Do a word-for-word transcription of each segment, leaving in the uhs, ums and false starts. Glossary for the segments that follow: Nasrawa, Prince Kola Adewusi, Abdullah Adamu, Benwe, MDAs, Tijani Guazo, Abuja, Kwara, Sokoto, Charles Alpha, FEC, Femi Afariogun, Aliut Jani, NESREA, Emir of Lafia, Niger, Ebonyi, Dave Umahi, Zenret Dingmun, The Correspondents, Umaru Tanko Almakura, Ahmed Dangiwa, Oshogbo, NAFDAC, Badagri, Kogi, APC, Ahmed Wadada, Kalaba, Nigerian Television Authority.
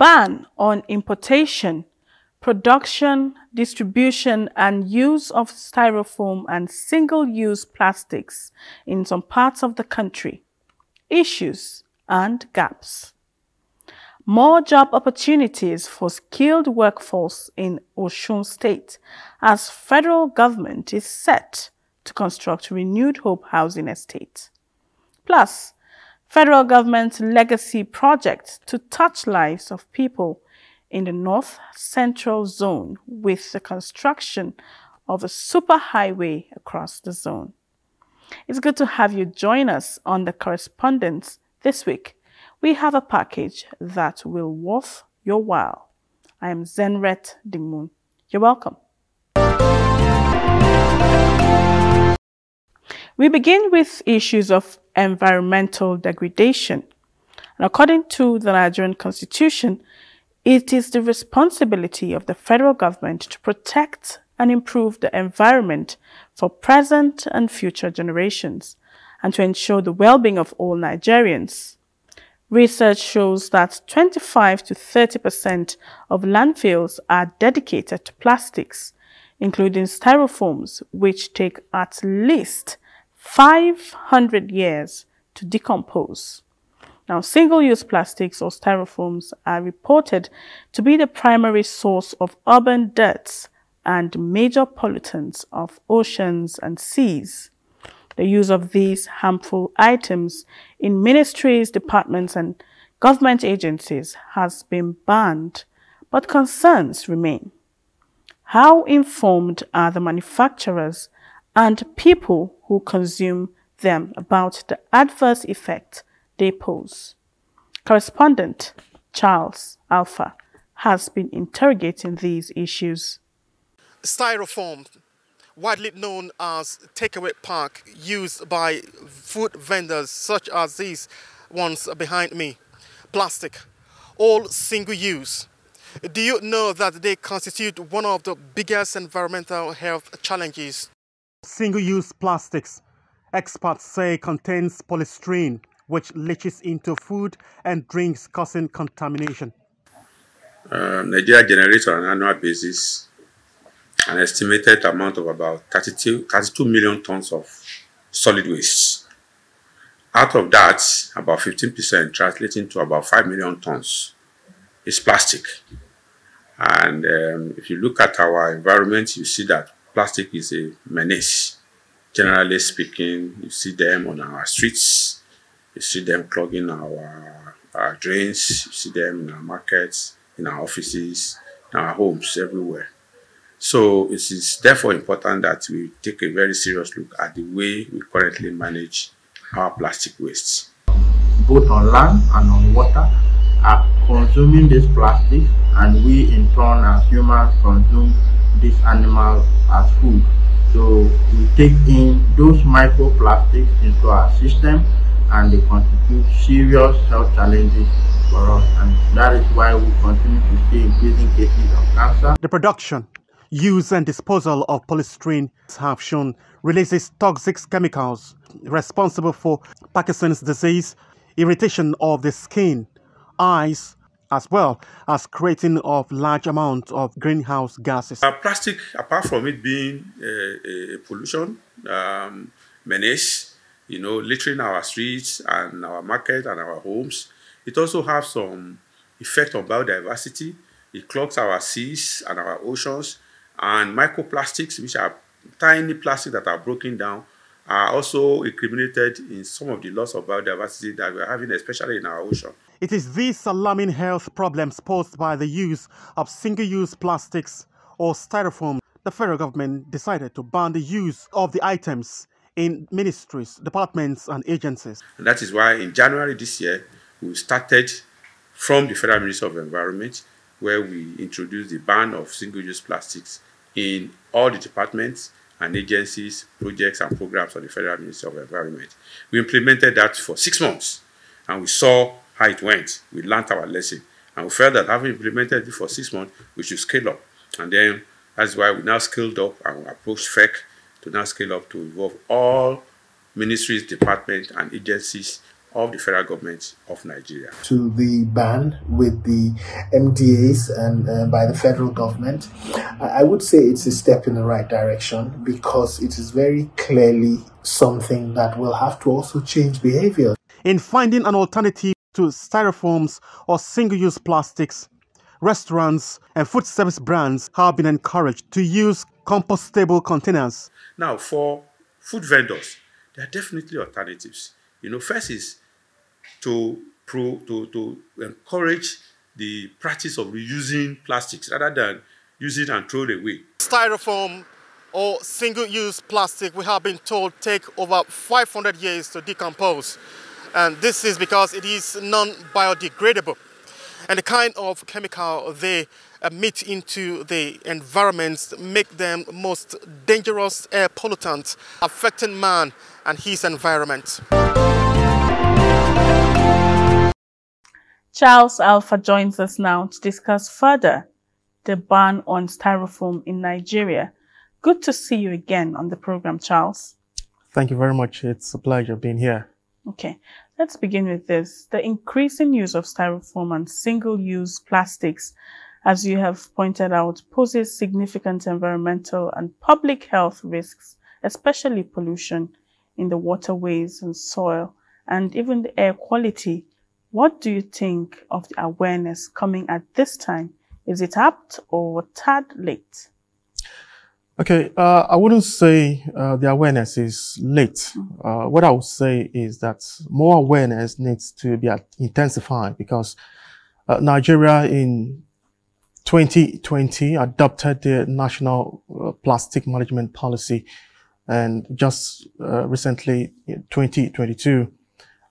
ban on importation, production, distribution, and use of styrofoam and single-use plastics in some parts of the country, issues and gaps. More job opportunities for skilled workforce in Osun State as federal government is set to construct renewed hope housing estate. Plus, federal government's legacy project to touch lives of people in the North Central Zone with the construction of a superhighway across the zone. It's good to have you join us on The Correspondents this week. We have a package that will worth your while. I am Zenret Dingmun. You're welcome. We begin with issues of environmental degradation. And according to the Nigerian Constitution, it is the responsibility of the federal government to protect and improve the environment for present and future generations and to ensure the well-being of all Nigerians. Research shows that twenty-five to thirty percent of landfills are dedicated to plastics, including styrofoams, which take at least five hundred years to decompose. Now, single-use plastics or styrofoams are reported to be the primary source of urban deaths and major pollutants of oceans and seas. The use of these harmful items in ministries, departments, and government agencies has been banned, but concerns remain. How informed are the manufacturers and people who consume them about the adverse effect they pose? Correspondent Charles Alpha has been interrogating these issues. Styrofoam, widely known as takeaway pack, used by food vendors such as these ones behind me. Plastic, all single use. Do you know that they constitute one of the biggest environmental health challenges? Single-use plastics, experts say, contains polystyrene, which leaches into food and drinks, causing contamination. Uh, Nigeria generates on an annual basis an estimated amount of about thirty-two million tons of solid waste. Out of that, about fifteen percent, translating to about five million tons, is plastic. And um, if you look at our environment, you see that plastic is a menace. Generally speaking, you see them on our streets, you see them clogging our, our drains, you see them in our markets, in our offices, in our homes, everywhere. So it is therefore important that we take a very serious look at the way we currently manage our plastic waste. Both on land and on water are consuming this plastic, and we in turn as humans consume these animals as food. So we take in those microplastics into our system, and they constitute serious health challenges for us, and that is why we continue to see increasing cases of cancer. The production, use and disposal of polystyrene have shown releases toxic chemicals responsible for Parkinson's disease, irritation of the skin, eyes, as well as creating of large amounts of greenhouse gases. Uh, plastic, apart from it being a, a pollution um, menace, you know, littering our streets and our market and our homes, it also has some effect on biodiversity. It clogs our seas and our oceans. And microplastics, which are tiny plastics that are broken down, are also incriminated in some of the loss of biodiversity that we are having, especially in our ocean. It is these alarming health problems posed by the use of single-use plastics or styrofoam. The federal government decided to ban the use of the items in ministries, departments and agencies. And that is why in January this year, we started from the Federal Ministry of Environment, where we introduced the ban of single-use plastics in all the departments and agencies, projects and programs of the Federal Ministry of Environment. We implemented that for six months and we saw how it went. We learned our lesson and we felt that having implemented it for six months, we should scale up. And then that's why we now scaled up and approached F E C to now scale up to involve all ministries, departments and agencies of the federal government of Nigeria. To the ban with the M D As and uh, by the federal government, I would say it's a step in the right direction, because it is very clearly something that will have to also change behavior. In finding an alternative to styrofoams or single-use plastics, restaurants and food service brands have been encouraged to use compostable containers. Now, for food vendors, there are definitely alternatives. You know, first is to, pro, to, to encourage the practice of reusing plastics rather than use it and throw it away. Styrofoam or single-use plastic, we have been told, take over five hundred years to decompose. And this is because it is non-biodegradable. And the kind of chemical they emit into the environment make them most dangerous air pollutants, affecting man and his environment. Charles Alpha joins us now to discuss further the ban on styrofoam in Nigeria. Good to see you again on the program, Charles. Thank you very much. It's a pleasure being here. Okay, let's begin with this. The increasing use of styrofoam and single-use plastics, as you have pointed out, poses significant environmental and public health risks, especially pollution in the waterways and soil, and even the air quality. What do you think of the awareness coming at this time? Is it apt or tad late? Okay, uh, I wouldn't say uh, the awareness is late. Uh, what I would say is that more awareness needs to be intensified, because uh, Nigeria in twenty twenty adopted the National uh, Plastic Management Policy, and just uh, recently, in twenty twenty-two,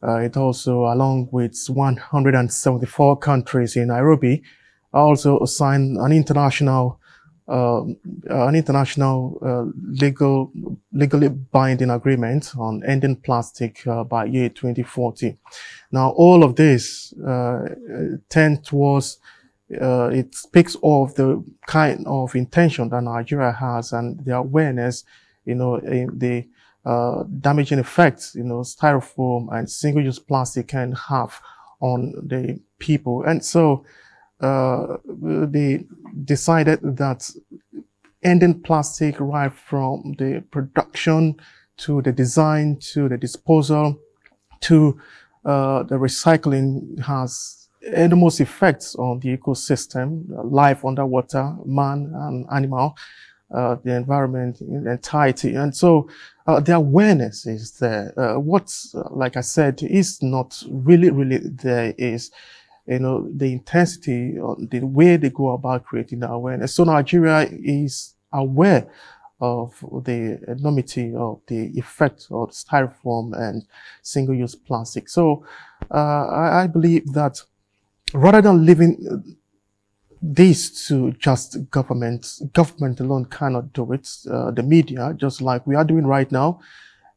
uh, it also, along with one hundred seventy-four countries in Nairobi, also signed an international Uh, an international uh, legal, legally binding agreement on ending plastic uh, by year twenty forty. Now, all of this uh, tend towards, uh, it speaks of the kind of intention that Nigeria has and the awareness, you know, in the uh, damaging effects, you know, styrofoam and single-use plastic can have on the people. And so, Uh, they decided that ending plastic right from the production to the design to the disposal to uh, the recycling has enormous effects on the ecosystem, life underwater, man and animal, uh, the environment in entirety. And so uh, the awareness is there. Uh, what, like I said, is not really, really there is, you know, the intensity, the way they go about creating the awareness. So Nigeria is aware of the enormity of the effect of styrofoam and single-use plastic. So uh, I, I believe that rather than leaving this to just government, government alone cannot do it. Uh, the media, just like we are doing right now,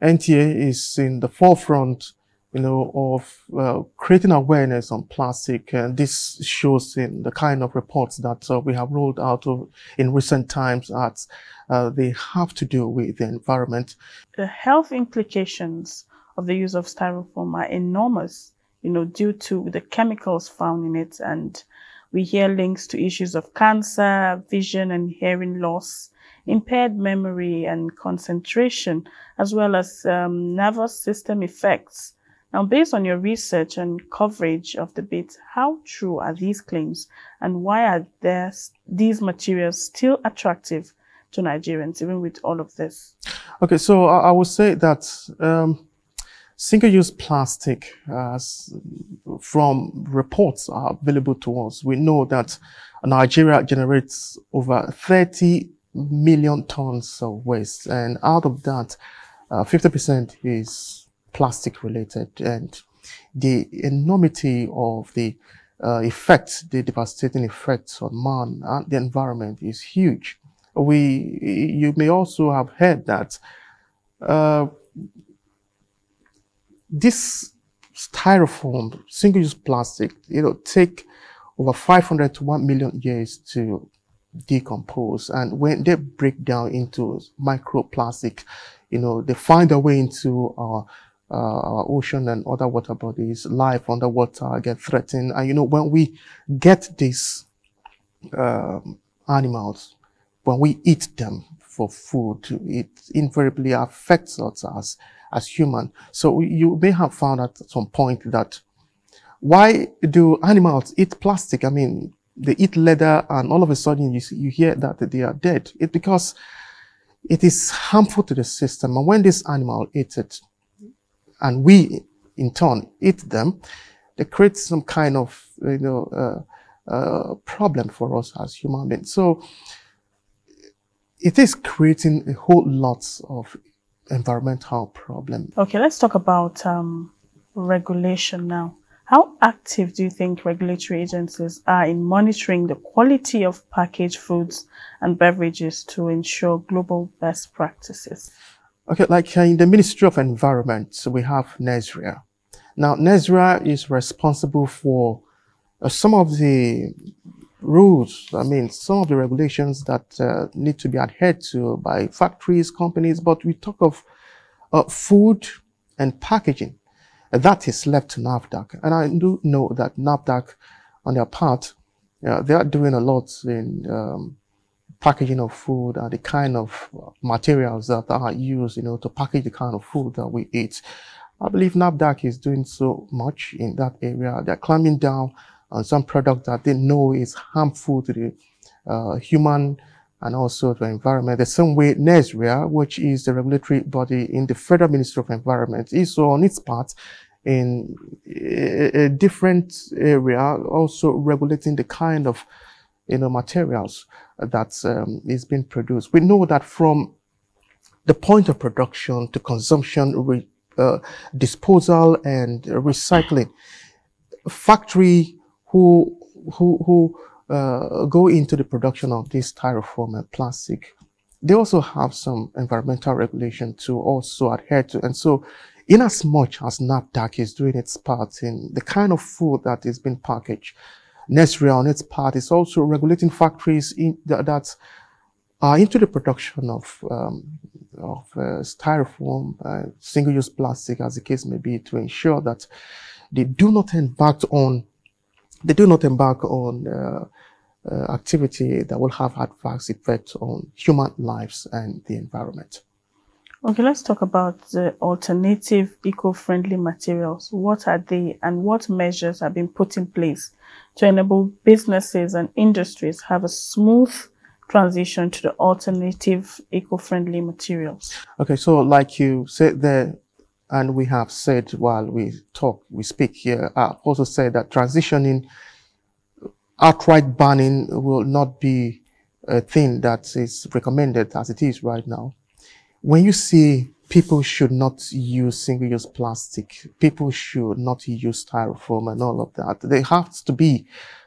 N T A is in the forefront, you know, of uh, creating awareness on plastic. And this shows in the kind of reports that uh, we have rolled out of in recent times, as uh, they have to do with the environment. The health implications of the use of styrofoam are enormous, you know, due to the chemicals found in it. And we hear links to issues of cancer, vision and hearing loss, impaired memory and concentration, as well as um, nervous system effects. Now, based on your research and coverage of the bit, how true are these claims, and why are there these materials still attractive to Nigerians, even with all of this? Okay, so I, I would say that um, single-use plastic, uh, from reports are available to us, we know that Nigeria generates over thirty million tons of waste, and out of that, uh, fifty percent is plastic related, and the enormity of the uh, effects, the devastating effects on man and the environment is huge. We, you may also have heard that uh, this styrofoam, single-use plastic, you know, take over five hundred to one million years to decompose, and when they break down into microplastic, you know, they find a way into our uh, uh, our ocean and other water bodies, life underwater get threatened. And you know, when we get these um, animals, when we eat them for food, it invariably affects us as, as humans. So you may have found at some point that why do animals eat plastic? I mean, they eat leather and all of a sudden you, see, you hear that they are dead. It's because it is harmful to the system. And when this animal eats it, and we in turn eat them, they create some kind of, you know, uh, uh, problem for us as human beings. So it is creating a whole lot of environmental problem. Okay, let's talk about um, regulation now. How active do you think regulatory agencies are in monitoring the quality of packaged foods and beverages to ensure global best practices? Okay, like in the Ministry of Environment, so we have NESREA. Now, NESREA is responsible for uh, some of the rules, I mean, some of the regulations that uh, need to be adhered to by factories, companies, but we talk of uh, food and packaging. That is left to NAFDAC. And I do know that NAFDAC, on their part, uh, they are doing a lot in um, packaging of food and the kind of materials that are used, you know, to package the kind of food that we eat. I believe NAFDAC is doing so much in that area. They're climbing down on some product that they know is harmful to the uh, human and also the environment. The same way NESREA, which is the regulatory body in the Federal Ministry of Environment, is on its part in a, a different area, also regulating the kind of, you know, materials that um, is being produced. We know that from the point of production to consumption, re, uh, disposal and recycling, factory who who who. Uh, go into the production of this styrofoam and plastic, they also have some environmental regulation to also adhere to. And so, in as much as NAFDAC is doing its part in the kind of food that is being packaged, NESREA on its part is also regulating factories in th that are into the production of, um, of uh, styrofoam, uh, single-use plastic, as the case may be, to ensure that they do not embark on They do not embark on uh, uh, activity that will have adverse effects on human lives and the environment. Okay, let's talk about the alternative eco-friendly materials. What are they and what measures have been put in place to enable businesses and industries have a smooth transition to the alternative eco-friendly materials? Okay, so like you said there, and we have said while we talk, we speak here, I've also said that transitioning, outright banning will not be a thing that is recommended as it is right now. When you see people should not use single-use plastic, people should not use styrofoam and all of that, there has to be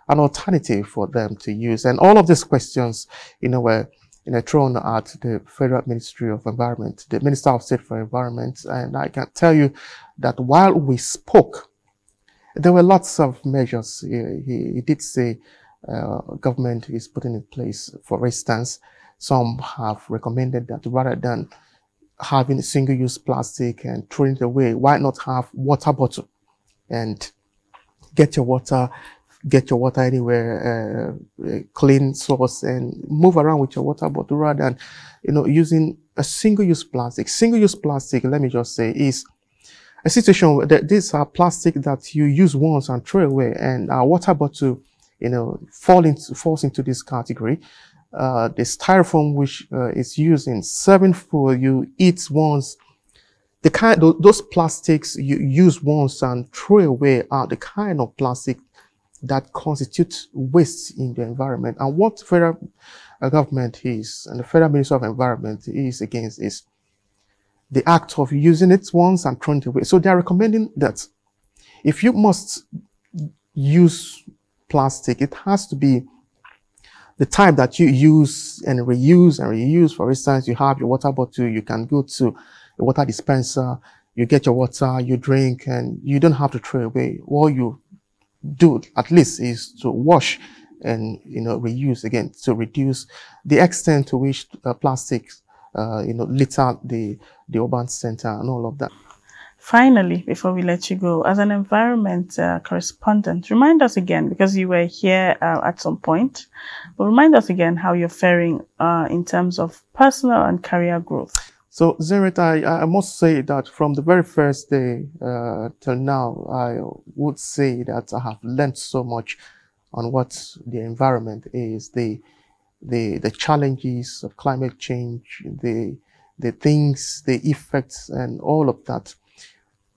an alternative for them to use. And all of these questions, in a way, in a throne at the Federal Ministry of Environment, the Minister of State for Environment. And I can tell you that while we spoke, there were lots of measures. He, he, he did say uh, government is putting in place. For instance, some have recommended that rather than having single-use plastic and throwing it away, why not have water bottle and get your water get your water anywhere, uh, clean source, and move around with your water bottle rather than, you know, using a single-use plastic. Single-use plastic, let me just say, is a situation where these are plastic that you use once and throw away, and our water bottle, you know, fall into, falls into this category. Uh, the styrofoam, which uh, is used in serving food, you eat once. The kind, those plastics you use once and throw away are the kind of plastic that constitutes waste in the environment. And what federal government is, and the Federal Ministry of Environment is against, is the act of using it once and throwing it away. So they are recommending that if you must use plastic, it has to be the type that you use and reuse and reuse. For instance, you have your water bottle, you can go to a water dispenser, you get your water, you drink, and you don't have to throw away. All you do at least is to wash and, you know, reuse again, to reduce the extent to which uh, plastics uh, you know, litter the the urban center and all of that. Finally, before we let you go, as an environment uh, correspondent, remind us again, because you were here uh, at some point, but remind us again how you're faring uh, in terms of personal and career growth. So, Zenret, I, I must say that from the very first day uh, till now, I would say that I have learned so much on what the environment is, the the the challenges of climate change, the the things, the effects, and all of that.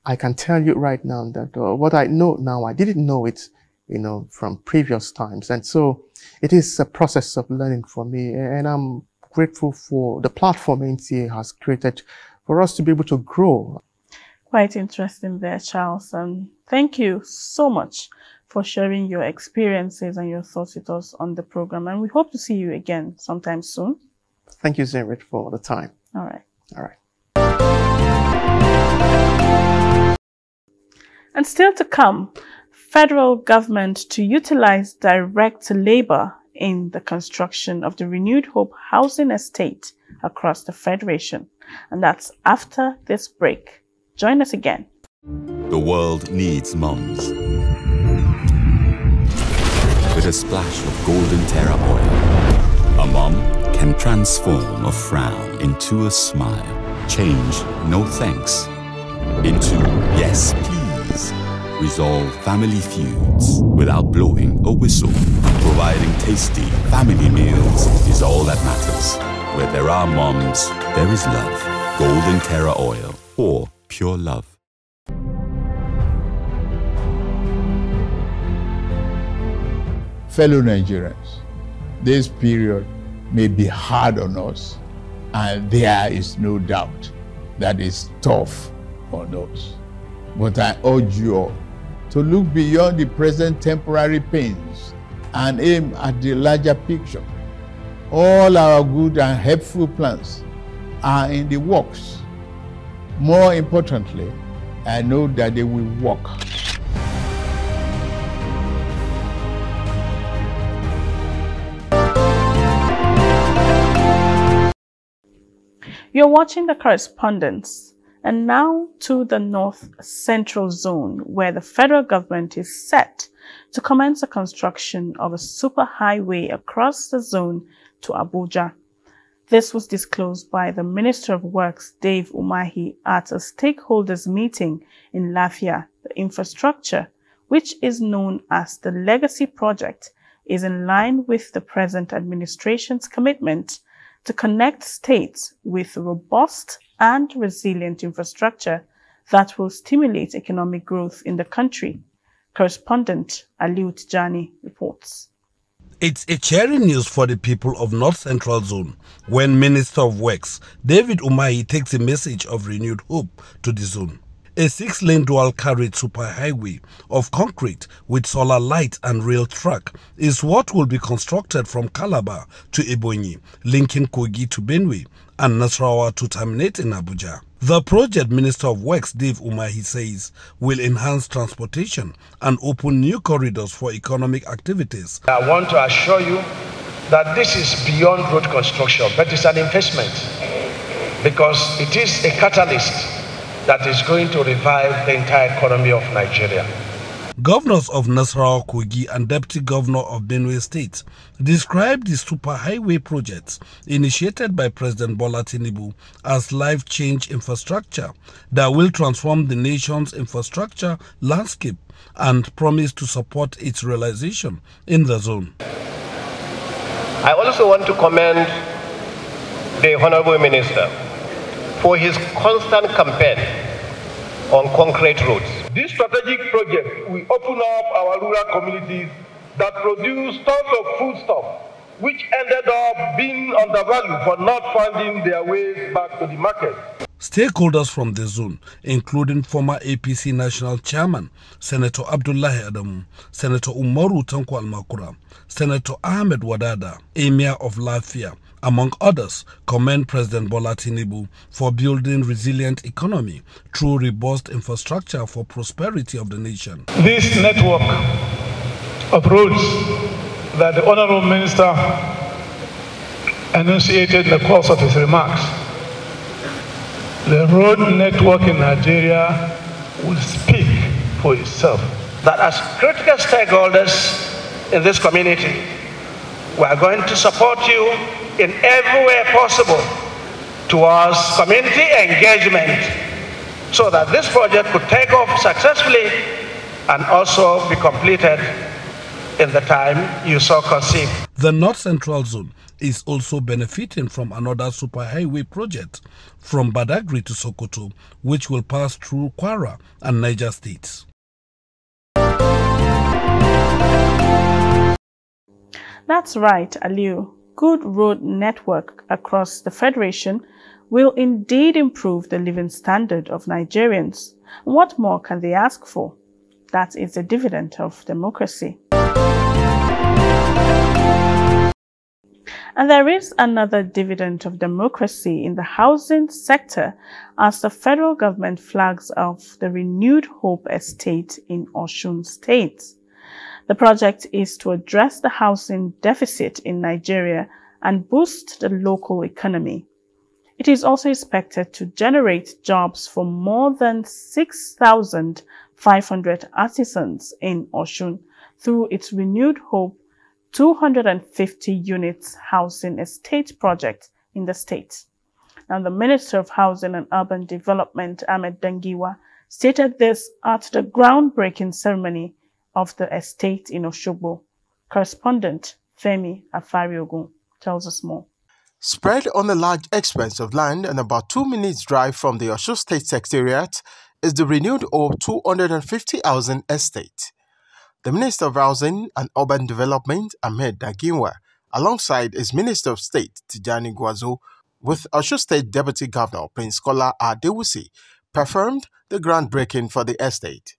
I can tell you right now that uh, what I know now, I didn't know it, you know, from previous times. And so it is a process of learning for me. And I'm grateful for the platform N T A has created for us to be able to grow. Quite interesting there, Charles. Um, thank you so much for sharing your experiences and your thoughts with us on the program. And we hope to see you again sometime soon. Thank you, Zenret, for all the time. All right. All right. And still to come, federal government to utilize direct labor in the construction of the Renewed Hope housing estate across the Federation. And that's after this break. Join us again. The world needs mums. With a splash of golden Terra oil, a mum can transform a frown into a smile. Change no thanks into yes please. Resolve family feuds without blowing a whistle. Providing tasty family meals is all that matters. Where there are moms, there is love. Golden Terra Oil or Pure Love. Fellow Nigerians, this period may be hard on us, and there is no doubt that it's tough on us. But I urge you all to look beyond the present temporary pains and aim at the larger picture. All our good and helpful plans are in the works. More importantly, I know that they will work. You're watching The Correspondents. And now to the North Central Zone, where the federal government is set to commence the construction of a superhighway across the zone to Abuja. This was disclosed by the Minister of Works, Dave Umahi, at a stakeholders meeting in Lafia. The infrastructure, which is known as the Legacy Project, is in line with the present administration's commitment to connect states with robust and resilient infrastructure that will stimulate economic growth in the country. Correspondent Aliut Jani reports. It's a cheering news for the people of North Central Zone when Minister of Works David Umahi takes a message of renewed hope to the zone. A six-lane dual-carriage superhighway of concrete with solar light and rail track is what will be constructed from Kalaba to Ebonyi, linking Kogi to Benwe and Nasrawa to terminate in Abuja. The project, Minister of Works Dave Umahi says, will enhance transportation and open new corridors for economic activities. I want to assure you that this is beyond road construction, but it's an investment because it is a catalyst that is going to revive the entire economy of Nigeria. Governors of Nasarawa, Kogi and Deputy Governor of Benue State described the superhighway projects initiated by President Bola Tinubu as life-change infrastructure that will transform the nation's infrastructure landscape and promise to support its realization in the zone. I also want to commend the Honorable Minister for his constant campaign on concrete roads. This strategic project will open up our rural communities that produce tons of foodstuff, which ended up being undervalued for not finding their ways back to the market. Stakeholders from the zone, including former A P C National Chairman, Senator Abdullah Adamu, Senator Umaru Tanko Almakura, Senator Ahmed Wadada, Emir of Lafia, among others, commend President Bola Tinubu for building resilient economy through robust infrastructure for prosperity of the nation. This network of roads that the Honourable Minister enunciated in the course of his remarks The road network in Nigeria will speak for itself. That as critical stakeholders in this community, we are going to support you in every way possible towards community engagement so that this project could take off successfully and also be completed in the time you so conceive. The North Central Zone is also benefiting from another superhighway project from Badagri to Sokoto, which will pass through Kwara and Niger states. That's right, Aliu. Good road network across the Federation will indeed improve the living standard of Nigerians. What more can they ask for? That is the dividend of democracy. And there is another dividend of democracy in the housing sector as the federal government flags off the renewed Hope Estate in Osun State. The project is to address the housing deficit in Nigeria and boost the local economy. It is also expected to generate jobs for more than six thousand five hundred artisans in Osun through its renewed Hope two hundred fifty units housing estate project in the state. Now, the Minister of Housing and Urban Development, Ahmed Dangiwa, stated this at the groundbreaking ceremony of the estate in Oshogbo. Correspondent Femi Afariogun tells us more. Spread on a large expanse of land and about two minutes' drive from the Osun State Secretariat is the renewed Hope two hundred fifty housing estate. The Minister of Housing and Urban Development, Ahmed Dangiwa, alongside his Minister of State, Tijani Guazo, with Osun State Deputy Governor, Prince Kola Adewusi, performed the groundbreaking for the estate.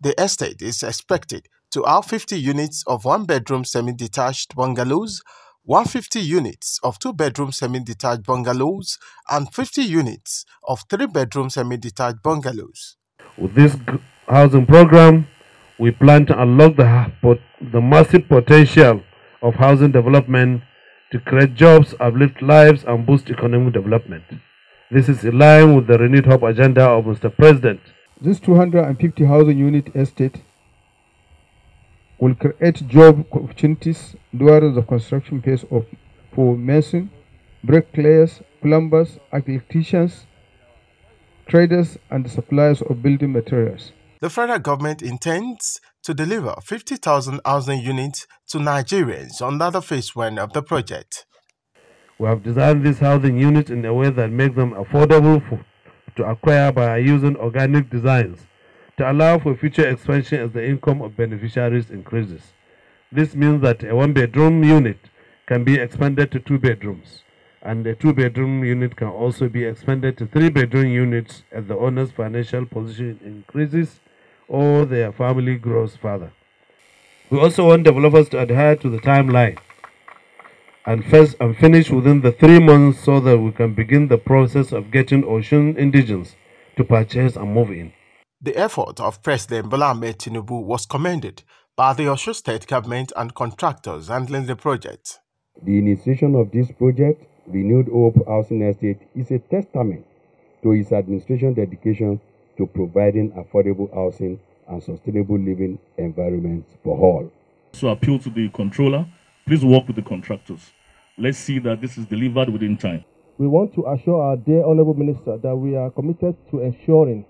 The estate is expected to have fifty units of one-bedroom semi-detached bungalows, one hundred fifty units of two-bedroom semi-detached bungalows, and fifty units of three-bedroom semi-detached bungalows. With this housing program, we plan to unlock the, the massive potential of housing development to create jobs, uplift lives, and boost economic development. This is in line with the renewed Hope agenda of Mister President. This two hundred fifty housing unit estate will create job opportunities during the construction phase of, for masons, bricklayers, plumbers, electricians, traders, and suppliers of building materials. The federal government intends to deliver fifty thousand housing units to Nigerians under the phase one of the project. We have designed these housing units in a way that makes them affordable for, to acquire by using organic designs to allow for future expansion as the income of beneficiaries increases. This means that a one-bedroom unit can be expanded to two bedrooms, and a two-bedroom unit can also be expanded to three-bedroom units as the owner's financial position increases or their family grows further. We also want developers to adhere to the timeline and first and finish within the three months so that we can begin the process of getting Osun indigenes to purchase and move in. The effort of President Bola Ahmed Tinubu was commended by the Osun State government and contractors handling the project. The initiation of this project, Renewed Hope Housing Estate, is a testament to his administration's dedication to providing affordable housing and sustainable living environments for all. So I appeal to the controller, please work with the contractors. Let's see that this is delivered within time. We want to assure our dear Honourable Minister that we are committed to ensuring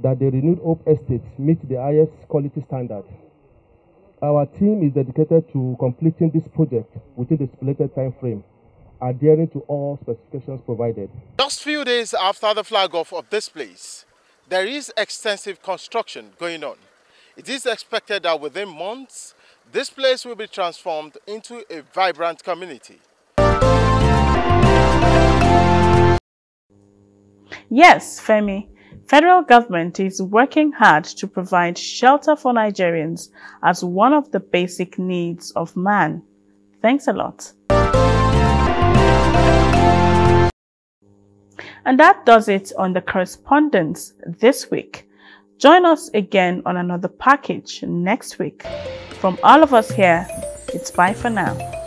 that the Renewed Hope Estates meet the highest quality standard. Our team is dedicated to completing this project within the stipulated time frame, adhering to all specifications provided. Just few days after the flag-off of this place, there is extensive construction going on. It is expected that within months, this place will be transformed into a vibrant community. Yes, Femi, federal government is working hard to provide shelter for Nigerians as one of the basic needs of man. Thanks a lot. And that does it on The Correspondents this week. Join us again on another package next week. From all of us here, it's bye for now.